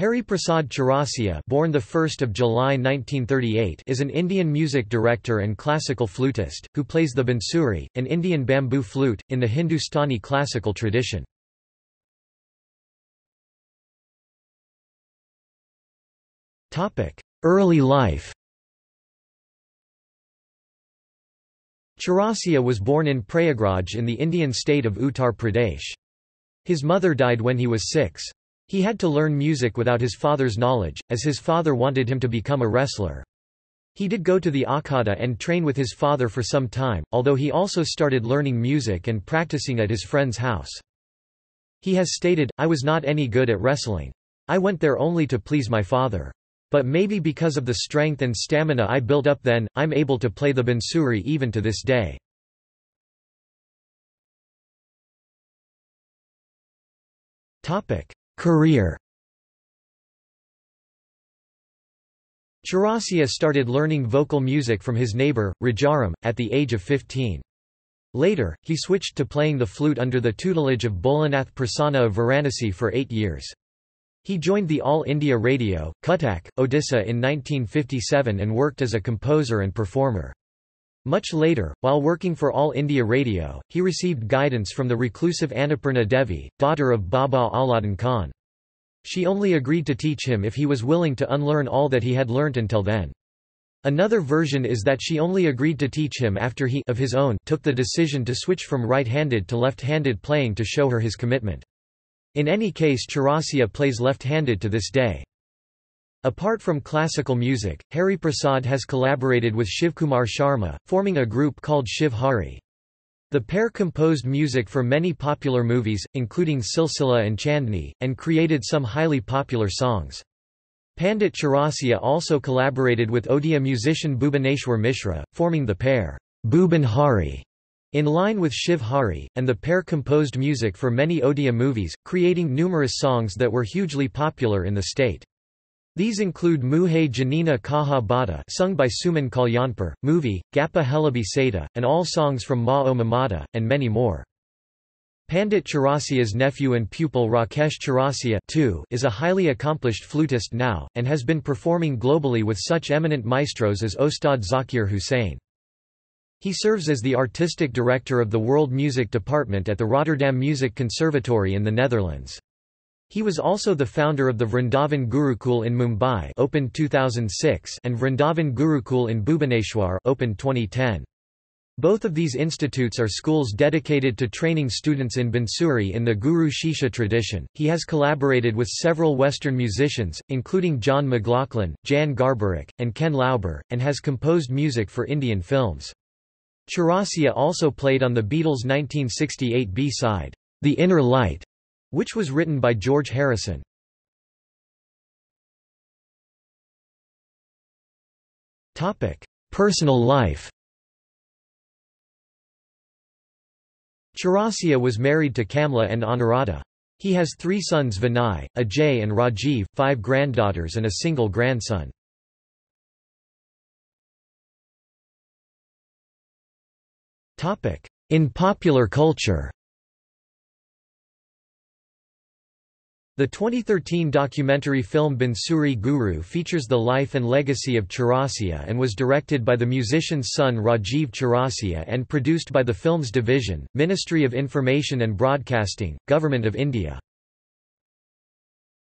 Hariprasad Chaurasia, born the 1st of July 1938, is an Indian music director and classical flutist who plays the bansuri, an Indian bamboo flute, in the Hindustani classical tradition. Topic: Early life. Chaurasia was born in Prayagraj in the Indian state of Uttar Pradesh. His mother died when he was 6. He had to learn music without his father's knowledge, as his father wanted him to become a wrestler. He did go to the akhada and train with his father for some time, although he also started learning music and practicing at his friend's house. He has stated, "I was not any good at wrestling. I went there only to please my father. But maybe because of the strength and stamina I built up then, I'm able to play the bansuri even to this day." Career. Chaurasia started learning vocal music from his neighbor, Rajaram, at the age of 15. Later, he switched to playing the flute under the tutelage of Bolanath Prasanna of Varanasi for 8 years. He joined the All India Radio, Cuttack, Odisha in 1957 and worked as a composer and performer. Much later, while working for All India Radio, he received guidance from the reclusive Annapurna Devi, daughter of Baba Allodhan Khan. She only agreed to teach him if he was willing to unlearn all that he had learnt until then. Another version is that she only agreed to teach him after he, of his own, took the decision to switch from right-handed to left-handed playing to show her his commitment. In any case, Chaurasia plays left-handed to this day. Apart from classical music, Hariprasad has collaborated with Shivkumar Sharma, forming a group called Shiv Hari. The pair composed music for many popular movies, including Silsila and Chandni, and created some highly popular songs. Pandit Chaurasia also collaborated with Odia musician Bhubaneswar Mishra, forming the pair Bhuban Hari, in line with Shiv Hari, and the pair composed music for many Odia movies, creating numerous songs that were hugely popular in the state. These include Muhe Janina Kaha Bada, sung by Suman Kalyanpur, Movie, Gappa Helabi Seda, and all songs from Ma O Mamada, and many more. Pandit Chaurasia's nephew and pupil Rakesh Chaurasia too is a highly accomplished flutist now, and has been performing globally with such eminent maestros as Ustad Zakir Hussain. He serves as the artistic director of the World Music Department at the Rotterdam Music Conservatory in the Netherlands. He was also the founder of the Vrindavan Gurukul in Mumbai, opened 2006, and Vrindavan Gurukul in Bhubaneswar, opened 2010. Both of these institutes are schools dedicated to training students in bansuri in the Guru Shisha tradition. He has collaborated with several Western musicians, including John McLaughlin, Jan Garbarek, and Ken Lauber, and has composed music for Indian films. Chaurasia also played on the Beatles' 1968 B-side, The Inner Light, which was written by George Harrison. Personal life. Chaurasia was married to Kamla and Anuradha. He has 3 sons, Vinay, Ajay and Rajiv, 5 granddaughters and a single grandson. In popular culture, the 2013 documentary film Bansuri Guru features the life and legacy of Chaurasia and was directed by the musician's son Rajiv Chaurasia and produced by the Films Division, Ministry of Information and Broadcasting, Government of India.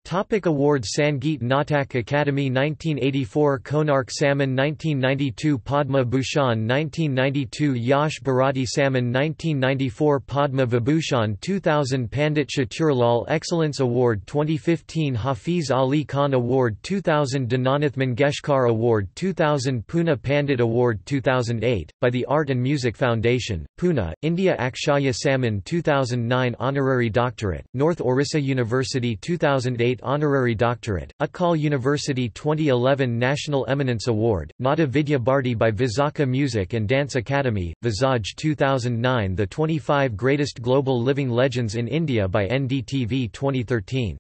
Topic awards. Sangeet Natak Academy 1984, Konark Samman 1992, Padma Bhushan 1992, Yash Bharati Samman 1994, Padma Vibhushan 2000, Pandit Chaturlal Excellence Award 2015, Hafiz Ali Khan Award 2000, Dinanath Mangeshkar Award 2000, Pune Pandit Award 2008, by the Art and Music Foundation, Pune, India. Akshaya Samman 2009, Honorary Doctorate, North Orissa University 2008, Honorary Doctorate, Utkal University 2011, National Eminence Award, Nada Vidya Bharti by Visakha Music and Dance Academy, Visage 2009, The 25 Greatest Global Living Legends in India by NDTV 2013.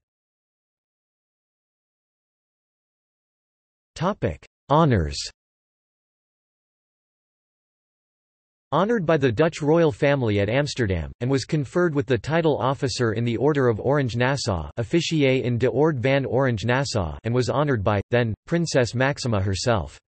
Honours. Honoured by the Dutch royal family at Amsterdam, and was conferred with the title officer in the Order of Orange-Nassau, Officier in de Orde van Orange-Nassau, and was honoured by, then, Princess Maxima herself.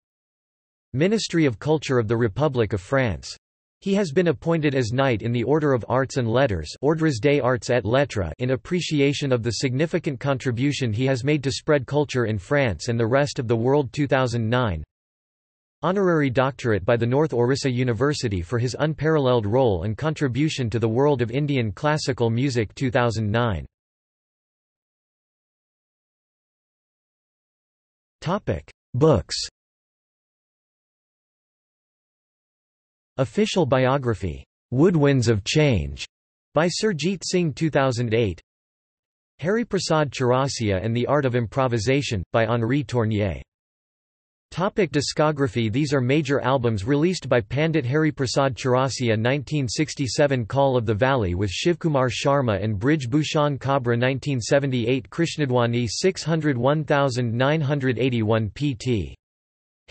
Ministry of Culture of the Republic of France. He has been appointed as Knight in the Order of Arts and Letters Ordres des Arts et Lettres in appreciation of the significant contribution he has made to spread culture in France and the rest of the world. 2009. Honorary doctorate by the North Orissa University for his unparalleled role and contribution to the world of Indian classical music. 2009. Books. Official biography, Woodwinds of Change, by Surjit Singh. 2008. Hariprasad Chaurasia and the Art of Improvisation, by Henri Tournier. Topic discography. These are major albums released by Pandit Hariprasad Chaurasia. 1967 Call of the Valley with Shivkumar Sharma and Brij Bhushan Kabra. 1978 Krishnadwani 601981 pt.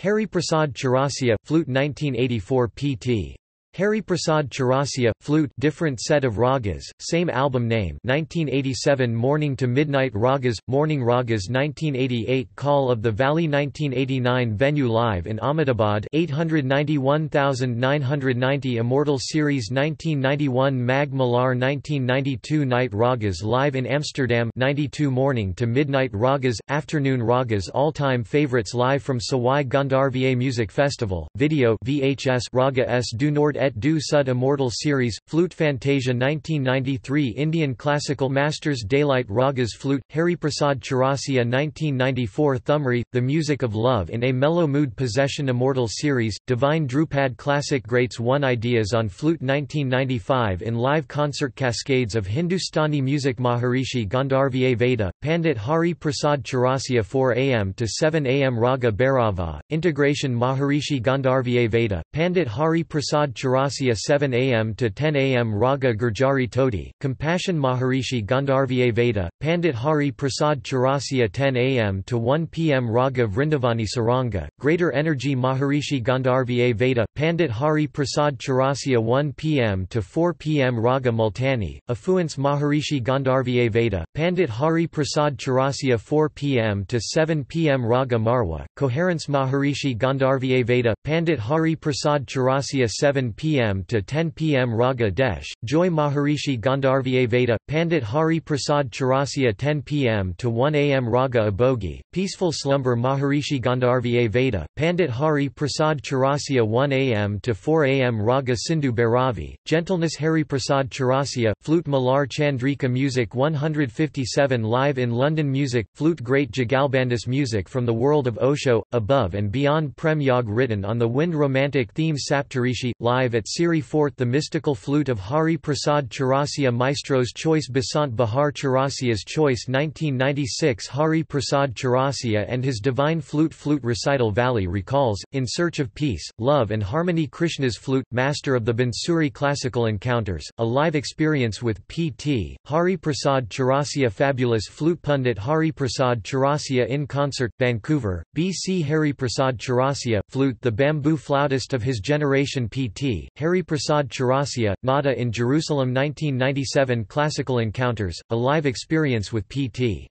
Hariprasad Chaurasia, flute. 1984 pt. Hariprasad Chaurasia, flute, different set of ragas, same album name. 1987 Morning to Midnight Ragas, Morning Ragas. 1988 Call of the Valley. 1989 Venue Live in Ahmedabad, 891990 Immortal Series. 1991 Mag Malar. 1992 Night Ragas Live in Amsterdam. 92 Morning to Midnight Ragas, Afternoon Ragas. All-time favorites live from Sawai Gandharviya Music Festival, video VHS Raga S du Nord et du Sud Immortal Series, Flute. Fantasia. 1993 Indian Classical Masters. Daylight Ragas, Flute. Hariprasad Chaurasia. 1994 Thumri, The Music of Love in a Mellow Mood. Possession Immortal Series, Divine Drupad. Classic Greats 1 Ideas on Flute. 1995 In Live Concert Cascades of Hindustani Music. Maharishi Gandharviya Veda, Pandit Hariprasad Chaurasia. 4 am to 7 am Raga Bhairava, Integration. Maharishi Gandharviya Veda, Pandit Hariprasad Chaurasia. 7 am to 10 am Raga Gurjari Todi, Compassion. Maharishi Gandharviya Veda, Pandit Hariprasad Chaurasia. 10 am to 1 pm Raga Vrindavani Saranga, Greater Energy. Maharishi Gandharviya Veda, Pandit Hariprasad Chaurasia. 1 pm to 4 pm Raga Multani, Affluence. Maharishi Gandharviya Veda, Pandit Hariprasad Chaurasia. 4 pm to 7 pm Raga Marwa, Coherence. Maharishi Gandharviya Veda, Pandit Hariprasad Chaurasia. 7 p.m. to 10 p.m. Raga Desh, Joy. Maharishi Gandharviya Veda, Pandit Hariprasad Chaurasia. 10 p.m. to 1 a.m. Raga Abogi, Peaceful Slumber. Maharishi Gandharviya Veda, Pandit Hariprasad Chaurasia. 1 a.m. to 4 a.m. Raga Sindhu Bhairavi, Gentleness. Hariprasad Chaurasia, Flute. Malar Chandrika Music 157 Live in London Music, Flute. Great Jagalbandis Music from the world of Osho, Above and Beyond. Prem Yog written on the wind. Romantic theme. Saptarishi, live at Siri Fort. The Mystical Flute of Hariprasad Chaurasia. Maestro's Choice. Basant Bahar. Chaurasia's Choice. 1996 Hariprasad Chaurasia and his Divine Flute. Flute Recital. Valley Recalls, In Search of Peace, Love and Harmony. Krishna's Flute, Master of the Bansuri. Classical Encounters, A Live Experience with P.T. Hariprasad Chaurasia. Fabulous Flute. Pundit Hariprasad Chaurasia in Concert, Vancouver, B.C. Hariprasad Chaurasia, Flute, the Bamboo Flautist of his Generation. P.T. Hariprasad Chaurasia, Nada in Jerusalem. 1997 Classical Encounters, A Live Experience with P.T.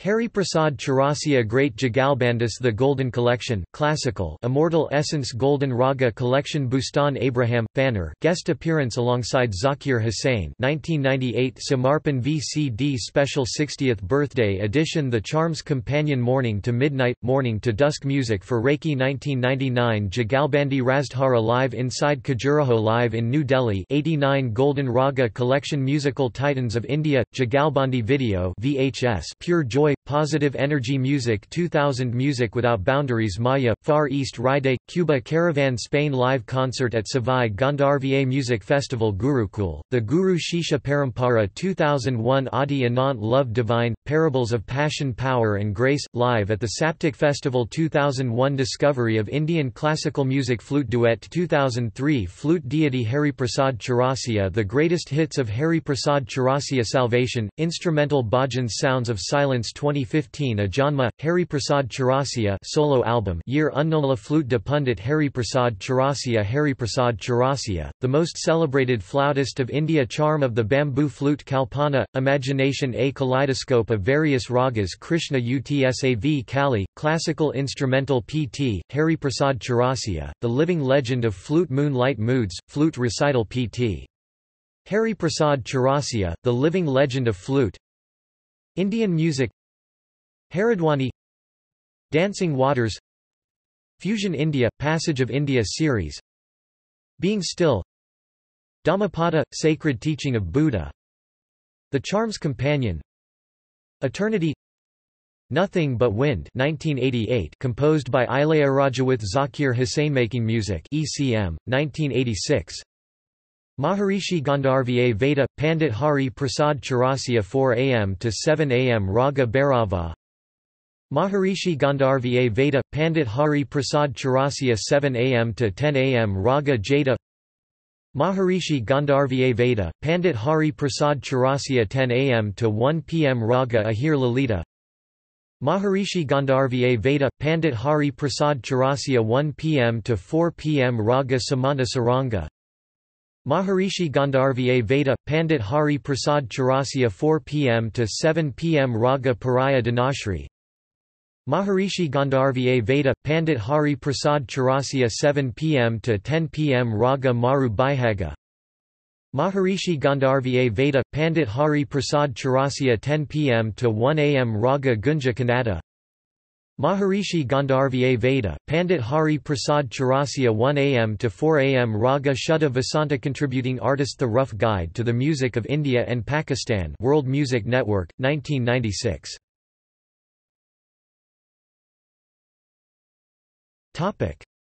Hariprasad Chaurasia. Great Jagalbandis, The Golden Collection, Classical, Immortal Essence. Golden Raga Collection. Bustan Abraham, Fanner, guest appearance alongside Zakir Hussain. 1998 Samarpan VCD Special 60th Birthday Edition. The Charms Companion. Morning to Midnight, Morning to Dusk. Music for Reiki. 1999 Jagalbandi Razdhara Live Inside Khajuraho, Live in New Delhi. 89 Golden Raga Collection. Musical Titans of India, Jagalbandi Video VHS, Pure Joy. Positive Energy Music. 2000 Music Without Boundaries. Maya, Far East. Ride, Cuba. Caravan. Spain. Live concert at Savai Gandharviya Music Festival. Gurukul, The Guru Shisha Parampara. 2001 Adi Anant. Love Divine, Parables of Passion, Power and Grace, live at the Saptak Festival. 2001 Discovery of Indian Classical Music. Flute Duet. 2003 Flute Deity Hariprasad Chaurasia. The Greatest Hits of Hariprasad Chaurasia. Salvation, Instrumental Bhajans. Sounds of Silence. 2015 Ajanma, Hariprasad Chaurasia solo album Year Unknown. La Flute de Pandit Hariprasad Chaurasia. Hariprasad Chaurasia, the most celebrated flautist of India. Charm of the bamboo flute. Kalpana, imagination. A kaleidoscope of various ragas. Krishna Utsav Kali, classical instrumental. P.T. Hariprasad Chaurasia, the living legend of flute. Moonlight Moods, flute recital. P.T. Hariprasad Chaurasia, the living legend of flute. Indian music. Haridwani, Dancing Waters. Fusion India, Passage of India series. Being Still. Dhammapada, Sacred Teaching of Buddha. The Charm's Companion. Eternity. Nothing But Wind 1988, composed by Ilayaraja with Zakir Hussain. Making Music ECM, 1986. Maharishi Gandharva Veda, Pandit Hari Prasad Chaurasia. 4 am to 7 am Raga Bhairava. Maharishi Gandharva Veda, Pandit Hari Prasad Chaurasia. 7 am to 10 am Raga Jada. Maharishi Gandharva Veda, Pandit Hari Prasad Chaurasia. 10 am to 1 pm Raga Ahir Lalita. Maharishi Gandharva Veda, Pandit Hari Prasad Chaurasia. 1 pm to 4 pm Raga Samanta Saranga. Maharishi Gandharva Veda, Pandit Hari Prasad Chaurasia. 4 pm to 7 pm Raga Paraya Dhanashri. Maharishi Gandharva Veda, Pandit Hari Prasad Chaurasia. 7 pm to 10 pm Raga Maru Baihaga. Maharishi Gandharva Veda, Pandit Hari Prasad Chaurasia. 10 pm to 1 am Raga Gunja Kannada. Maharishi Gandharva Veda, Pandit Hari Prasad Chaurasia. 1 am to 4 am Raga Shuddha Vasanta. Contributing artist. The Rough Guide to the Music of India and Pakistan, World Music Network, 1996.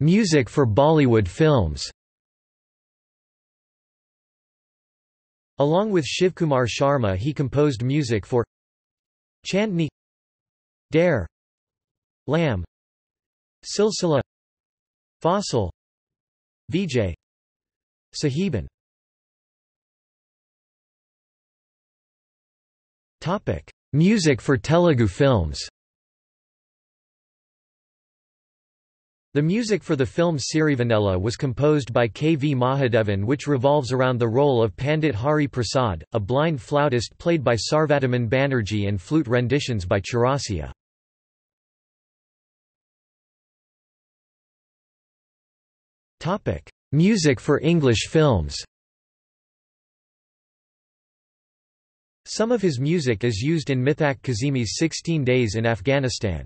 Music for Bollywood films. Along with Shivkumar Sharma, he composed music for Chandni, Dare, Lamb, Silsila, Fossil, Vijay, Sahiban. Topic: Music for Telugu films. The music for the film Sirivanella was composed by K. V. Mahadevan, which revolves around the role of Pandit Hari Prasad, a blind flautist, played by Sarvataman Banerjee, and flute renditions by Chaurasia. Music for English films. Some of his music is used in Mithaq Kazemi's 16 Days in Afghanistan.